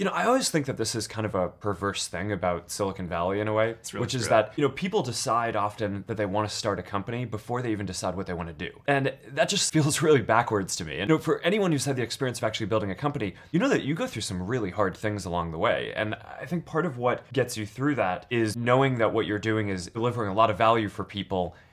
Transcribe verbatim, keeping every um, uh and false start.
You know, I always think that this is kind of a perverse thing about Silicon Valley in a way, really which is up. that, you know, people decide often that they want to start a company before they even decide what they want to do. And that just feels really backwards to me. And you know, for anyone who's had the experience of actually building a company, you know that you go through some really hard things along the way. And I think part of what gets you through that is knowing that what you're doing is delivering a lot of value for people